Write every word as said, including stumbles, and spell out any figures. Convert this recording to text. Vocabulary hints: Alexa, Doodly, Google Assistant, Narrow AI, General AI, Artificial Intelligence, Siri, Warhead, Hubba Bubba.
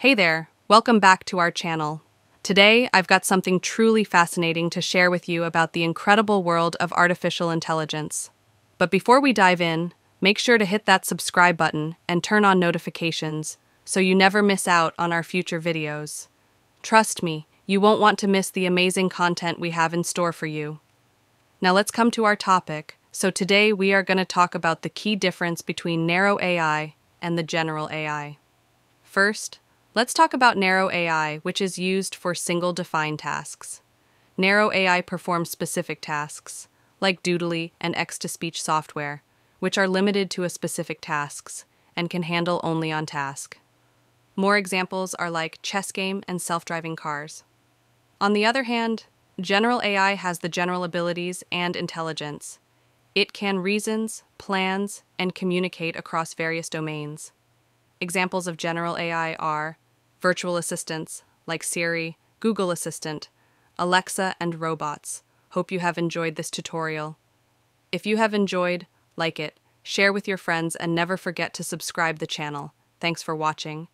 Hey there, welcome back to our channel. Today, I've got something truly fascinating to share with you about the incredible world of artificial intelligence. But before we dive in, make sure to hit that subscribe button and turn on notifications so you never miss out on our future videos. Trust me, you won't want to miss the amazing content we have in store for you. Now let's come to our topic. So today we are going to talk about the key difference between narrow A I and the general A I. First, let's talk about narrow A I, which is used for single defined tasks. Narrow A I performs specific tasks, like Doodly and text-to-speech software, which are limited to a specific tasks and can handle only on task. More examples are like chess game and self-driving cars. On the other hand, general A I has the general abilities and intelligence. It can reasons, plans, and communicate across various domains. Examples of general A I are virtual assistants like Siri, Google Assistant, Alexa, and robots. Hope you have enjoyed this tutorial. If you have enjoyed, like it, share with your friends, and never forget to subscribe to the channel. Thanks for watching.